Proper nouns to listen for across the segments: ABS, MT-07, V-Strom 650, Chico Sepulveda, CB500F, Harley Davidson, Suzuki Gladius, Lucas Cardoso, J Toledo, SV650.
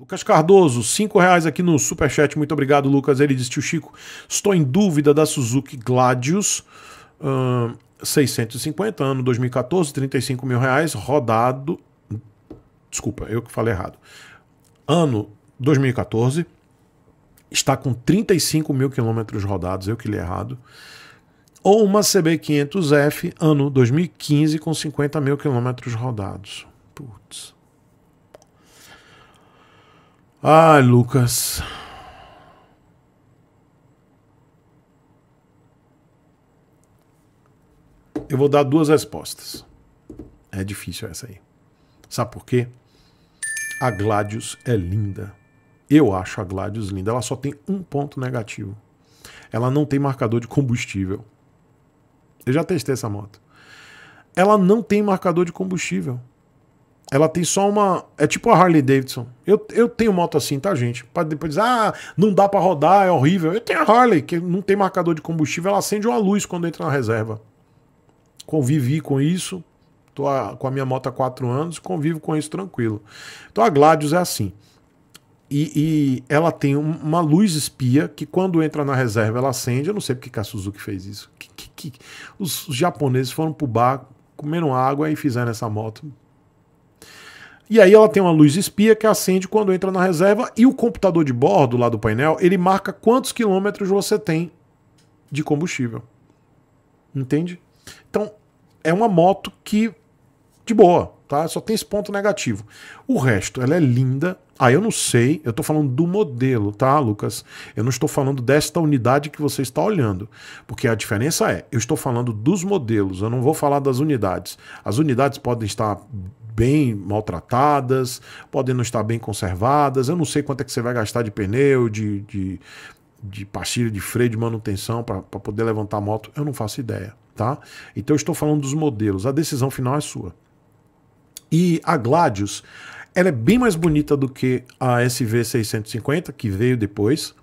Lucas Cardoso, R$5 aqui no Superchat. Muito obrigado, Lucas. Ele diz: tio Chico, estou em dúvida da Suzuki Gladius 650, ano 2014, R$35 mil, rodado... Desculpa, eu que falei errado. Ano 2014, está com 35 mil quilômetros rodados, eu que li errado. Ou uma CB500F, ano 2015, com 50 mil quilômetros rodados. Putz. Ai, Lucas. Eu vou dar duas respostas. É difícil essa aí. Sabe por quê? A Gladius é linda. Eu acho a Gladius linda. Ela só tem um ponto negativo. Ela não tem marcador de combustível. Eu já testei essa moto. Ela não tem marcador de combustível. Ela tem só uma... É tipo a Harley Davidson. Eu tenho moto assim, tá, gente? Pra depois dizer, ah, não dá pra rodar, é horrível. Eu tenho a Harley, que não tem marcador de combustível. Ela acende uma luz quando entra na reserva. Convivi com isso. Tô com a minha moto há 4 anos, convivo com isso tranquilo. Então a Gladius é assim. E ela tem uma luz espia que quando entra na reserva ela acende. Eu não sei porque que a Suzuki fez isso. Os japoneses foram pro bar, comeram água e fizeram essa moto. E aí ela tem uma luz espia que acende quando entra na reserva e o computador de bordo lá do painel, ele marca quantos quilômetros você tem de combustível. Entende? Então é uma moto que, de boa, tá? Só tem esse ponto negativo. O resto, ela é linda. Ah, eu não sei, eu tô falando do modelo, tá, Lucas? Eu não estou falando desta unidade que você está olhando, porque a diferença é, eu estou falando dos modelos, eu não vou falar das unidades. As unidades podem estar bem maltratadas, podem não estar bem conservadas, eu não sei quanto é que você vai gastar de pneu, de pastilha, de freio, de manutenção para poder levantar a moto, eu não faço ideia, tá? Então eu estou falando dos modelos, a decisão final é sua. E a Gladius, ela é bem mais bonita do que a SV650, que veio depois.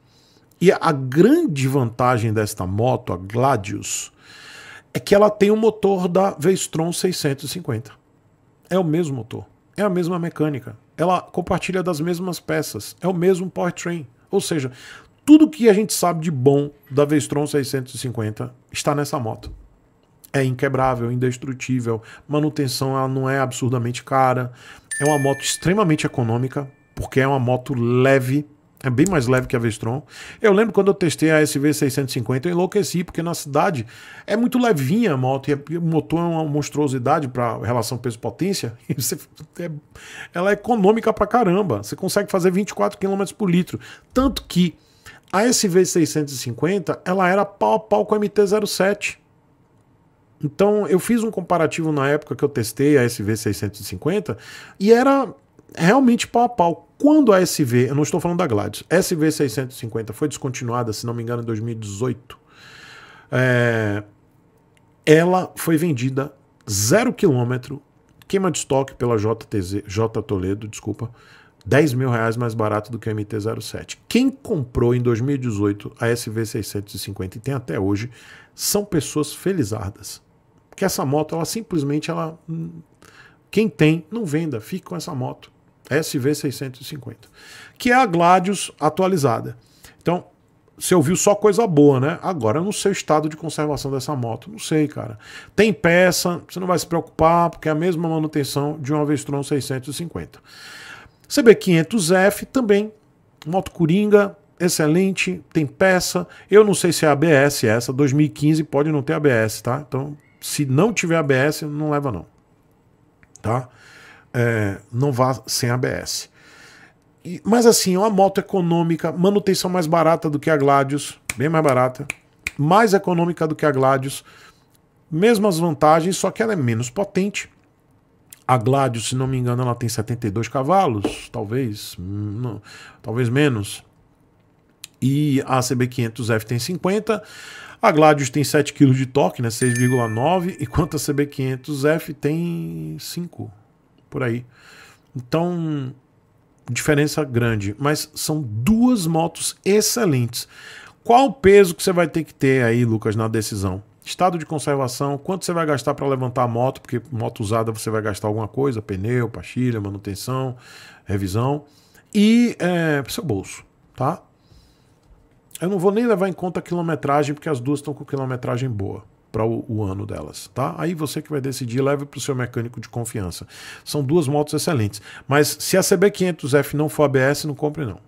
E a grande vantagem desta moto, a Gladius, é que ela tem o motor da V-Strom 650. É o mesmo motor, é a mesma mecânica. Ela compartilha das mesmas peças, é o mesmo powertrain. Ou seja, tudo que a gente sabe de bom da V-Strom 650 está nessa moto. É inquebrável, indestrutível, manutenção ela não é absurdamente cara... É uma moto extremamente econômica, porque é uma moto leve, é bem mais leve que a V-Strom. Eu lembro quando eu testei a SV650, eu enlouqueci, porque na cidade é muito levinha a moto, e o motor é uma monstruosidade para relação peso-potência. Ela é econômica pra caramba, você consegue fazer 24 km por litro. Tanto que a SV650 ela era pau a pau com a MT-07. Então eu fiz um comparativo na época que eu testei a SV650 e era realmente pau a pau. Quando a SV, eu não estou falando da Gladius, SV650 foi descontinuada, se não me engano, em 2018, ela foi vendida 0 km, queima de estoque pela J Toledo, desculpa, R$10 mil mais barato do que a MT-07. Quem comprou em 2018 a SV650 e tem até hoje são pessoas felizardas. Porque essa moto, ela simplesmente... Quem tem, não venda. Fique com essa moto. SV650. Que é a Gladius atualizada. Então, você ouviu só coisa boa, né? Agora eu não sei o estado de conservação dessa moto. Não sei, cara. Tem peça, você não vai se preocupar, porque é a mesma manutenção de uma V-Strom 650. CB500F também, moto coringa, excelente, tem peça, eu não sei se é ABS essa, 2015 pode não ter ABS, tá? Então, se não tiver ABS, não leva não, tá? Não vá sem ABS. Mas assim, é uma moto econômica, manutenção mais barata do que a Gladius, bem mais barata, mais econômica do que a Gladius, mesmas vantagens, só que ela é menos potente. A Gladius, se não me engano, ela tem 72 cavalos, talvez, não, talvez menos. E a CB500F tem 50. A Gladius tem 7 kg de torque, né, 6,9, enquanto a CB500F tem 5, por aí. Então, diferença grande, mas são duas motos excelentes. Qual o peso que você vai ter que ter aí, Lucas, na decisão? Estado de conservação, quanto você vai gastar para levantar a moto, porque moto usada você vai gastar alguma coisa, pneu, pastilha, manutenção, revisão, e para o seu bolso, tá? Eu não vou nem levar em conta a quilometragem, porque as duas estão com quilometragem boa para o ano delas, tá? Aí você que vai decidir, leve para o seu mecânico de confiança. São duas motos excelentes, mas se a CB500F não for ABS, não compre não.